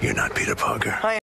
You're not Peter Parker. I